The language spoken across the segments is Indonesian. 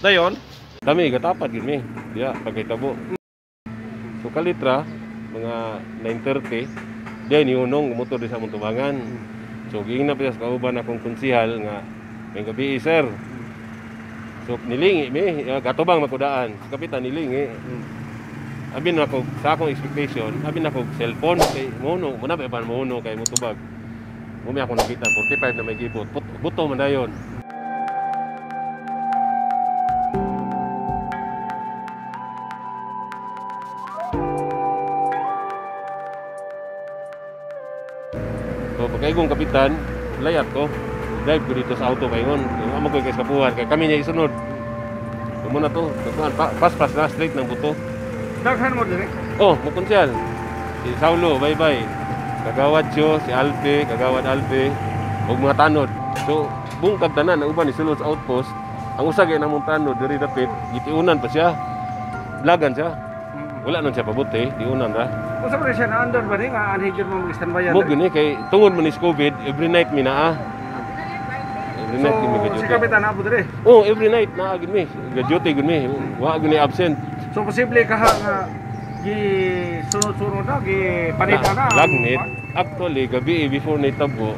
Dayon, dami gatapat yun eh. Dia pagkitabo. So kalitra, mga 9:30, dia niunong motor di sa Muntubangan. So gingin na pala sa kauban akong kunsihal nga may gabi sir. So nilingi mi, gatubang magkudaan. So kapitan nilingi. Abin ako sa akong expectation, abin ako cellphone kay mono, manabay ban mono kay Mutubag. Umi ako nakita 45 na may gibot. Buto man dayon. So pagkaigong kapitan, layat ko, drive ko dito sa auto ngayon. Amo ko kay kapuhan, kay kami niya isunod. Muna to, pas-pas na straight ng buto. Daghan mo direk? Oh, mukunsyal. Si Saulo, bye-bye. Kagawad siyo, si Alpe, kagawad Alpe. Huwag mga tanod. So, bungkag tanan, ang uban isunod sa outpost. Ang usagay na mong tanod, diri dapit. Gitiunan pa siya. Blagan siya. Wala nun siya pabuti, tiunan ra. Kung sabi siya na-under ba rin, anhigyan mo mag-standbayan? Mugin eh, kay tungod mo ni COVID, every night mi naa. Every night mi gadyote. So, si Kapitan na po dali? Oo, every night naa, gano'n mi. Gadyote, gano'n mi. Wala gano'n absent. So, posible ka nga, gisunod-sunod na, gipanita na? Lagnit. Actually, gabi before night tabo,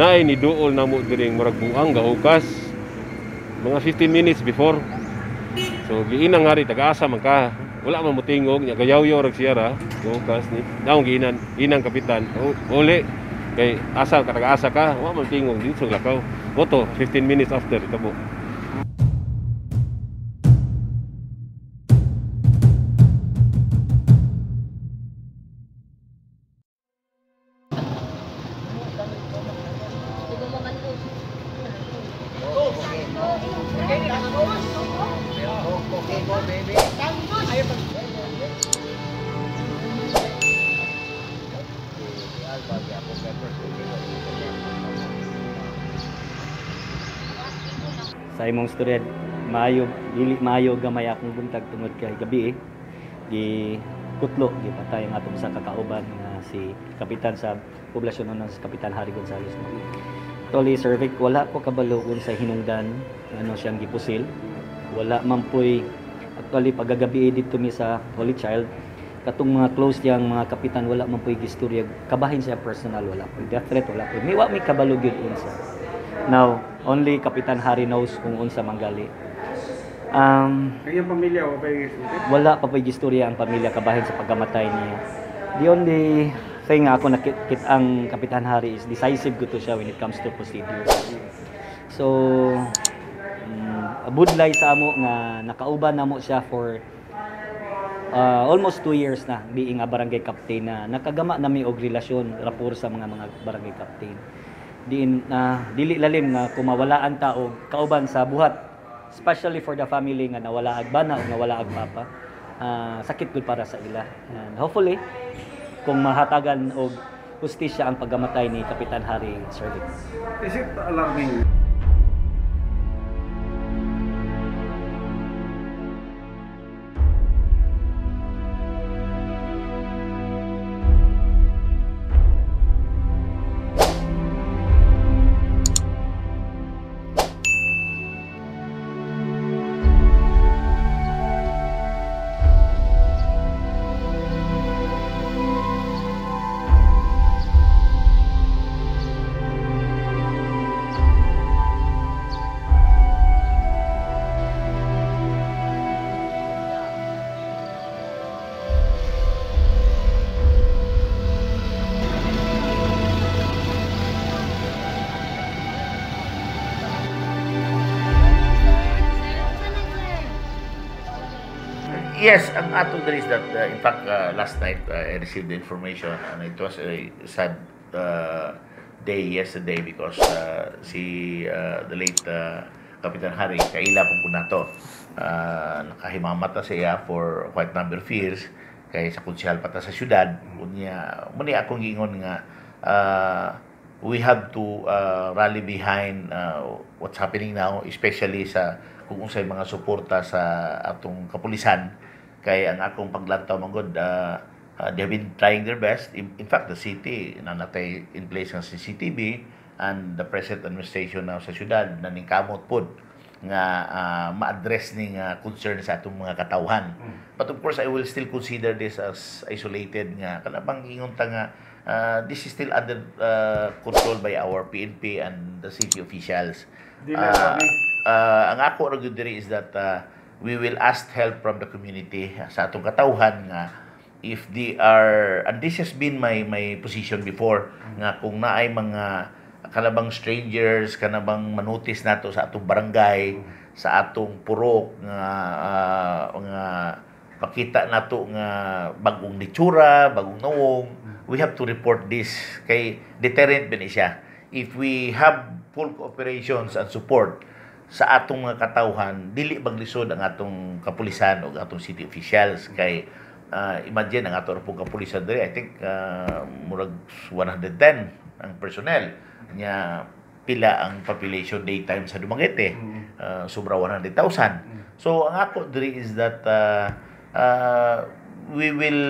naay ni dool na mo dali yung maragbuang, gaukas, mga 15 minutes before. So, giinang hari, taga-asa man ka. Wala man mo tingog, niya gayaw-yaw rag siya ra. Bukas ni, daong giinan, inang kapitan. Uli, kay asa, katag-asa ka, wala man tingog, dito sa lakaw. Oto, 15 minutes after, ito po. Sa imong storya maayo dili maayo gamay akong buntag tungod kay gabi gi kutlo gi patay ang atong sa kakauban nga si kapitan sa poblasyon noon sa Kapitan Hari Gonzales. Toli survey wala ko kabalogon sa hinungdan ano siyang gipusil. Wala man poy actually pagagabi dito mi sa Holy Child katong mga close yang mga kapitan wala man poy gistorya kabahin sa personal wala poy death threat wala poy miwa mi kabalogid unsa. Now, only Kapitan Hari knows kung unsa manggali. Kaya pamilya wa pay gistorya? Wala pa pay gistorya ang pamilya kabahin sa pagkamatay niya. The only thing ako nakit ang Kapitan Hari is decisive gusto siya when it comes to procedures. So, budlay sa amo nga nakauban namo siya for almost 2 years na being a barangay captain na nakagama nami og relasyon rapport sa mga barangay captain. Diin na dili lalim nga kumawalaan ta og kauban sa buhat especially for the family nga nawala ag bana o nawala ag papa sakit gud para sa ila. And hopefully kung mahatagan og hustisya ang pagkamatay ni Kapitan Hari Gonzales. Is it alarming? Yes, ang ato there is that, in fact, last night I received the information and it was a sad day yesterday because the late Kapitan Hari, kaila po na to. Nakahimamat na siya for quite number of years kay sa kunsyal pata sa syudad. Muni akong gingon nga, we have to rally behind what's happening now, especially sa kung unsay mga suporta sa atong kapulisan kay ang akong paglantaw manggod they have been trying their best. In fact, the city nanatay in place ng CCTV and the present administration now sa syudad naningkamot pod nga ma-address ning concern sa atong mga katawhan. But of course, I will still consider this as isolated nga. Kanabang ingon ta nga, this is still under control by our PNP and the city officials. Ang ako ra gyud diri is that we will ask help from the community sa atong katawhan nga if they are, and this has been my position before, nga kung naay mga kanabang strangers, kanabang manotis nato sa atong barangay, sa atong purok, nga pakita nato nga bagong litsura, bagong nawong, we have to report this. Kay deterrent ba ni siya. If we have full operations and support sa atong mga katawhan, dili baglisod ang atong kapulisan o atong city officials. Kay imagine ang ato pong kapulisan diri, I think murag 110 ang personnel. Nya pila ang population daytime sa Dumaguete, sobra 100,000. So ang ako diri is that we will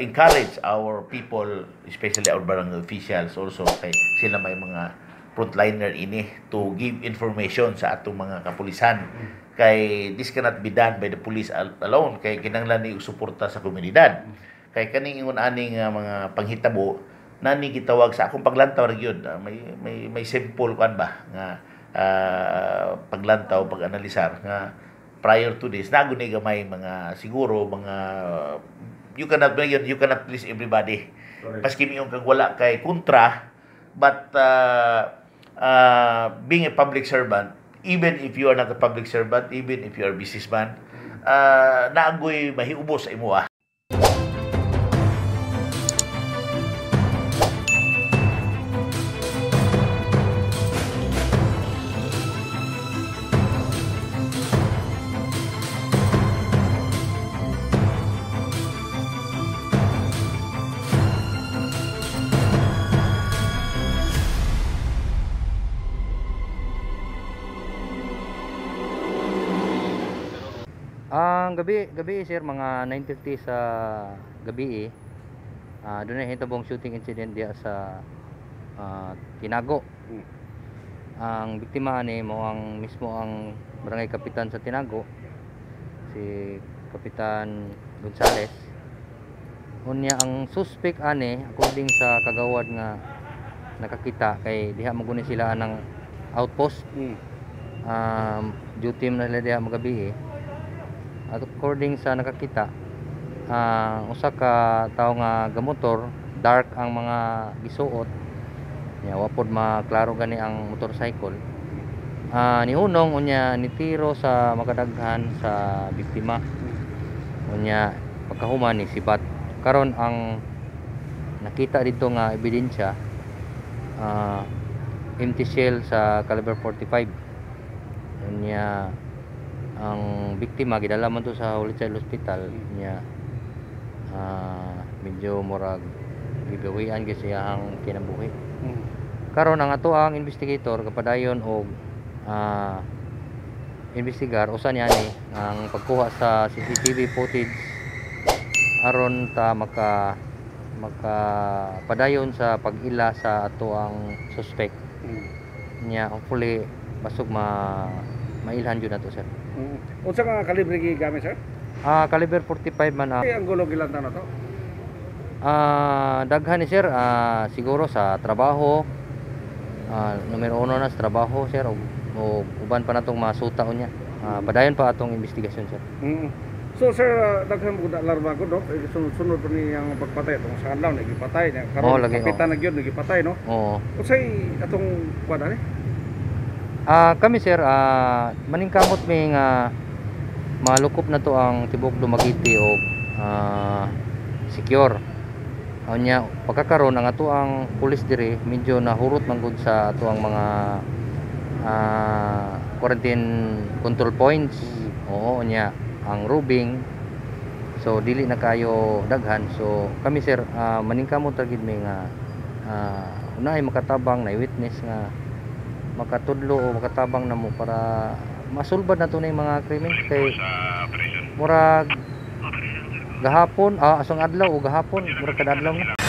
encourage our people, especially our barangay officials also, kay sila may mga frontliner ini, to give information sa atong mga kapulisan. Kay this cannot be done by the police alone, kay kinahanglan ni suporta sa komunidad. Kay kaning ingon aning mga panghitabo nani gitawag sa akong paglantaw ra gyud, may simple kan ba nga paglantaw, paganalisar nga prior to this nago ni gamay mga siguro mga you cannot please everybody. Sorry. Paski miyong kag wala kay kontra, but being a public servant, even if you are not a public servant, even if you are a businessman, naagoy mahiubos sa imo. Gabi sir, mga 9:30 sa gabi doon na hitabong shooting incident dia sa Tinago. Ang biktima ni mo ang mismo ang barangay kapitan sa Tinago, si Kapitan Gonzales. Unya ang suspect ani according sa kagawad nga nakakita kay diha maguni sila anang outpost. Duty na sila diha magabi. At according sa nakakita, usa ka tawo nga gamotor, dark ang mga gisuot. Nya wa pod maklaro gani ang motorcycle. Ni unong unya ni tiro sa makadaghan sa biktima. Unya pagkahuman ni sibat. Karon ang nakita dito nga ebidensya, empty shell sa caliber 45. Unya ang biktima gidala man to sa Holy Child Hospital. Niya medyo murag gibawian gyud siya ang kinabuhi. Karon ang ato ang investigator kapadayon og investigar usa niya ni ang pagkuha sa CCTV footage aron ta maka padayon sa pagila sa ato ang suspect. Niya hopefully basog mailhan jud nato sir. Unsa nga kalibre gigamit sir? Kaliber 45 man. Ang gulo gilantan nato. Daghan ni sir, siguro sa trabaho. Numero 1 na sa trabaho sir, o uban pa natong masuta unya. Padayon pa atong investigasyon sir. So sir, daghan pud alarma ko dok, sunod pa ni ang pagpatay atong sa kanlaw na gipatay niya. Karon kapitan na gyud gipatay no. Oo. Unsay atong kuan ni? Kami sir, maningkamot may nga malukop na to ang tibok Dumaguete o secure. Nya pagkakaroon ang ato ang pulis dire medyo nahurot manggod sa ato ang mga quarantine control points. Oo nya ang rubing. So dili na kayo daghan. So kami sir, maningkamot ra gid may nga unay makatabang na witness nga makatudlo o makatabang na mo para masulbad na tunay mga krimen kay murag gahapon, asong adlaw o gahapon murag kada adlaw.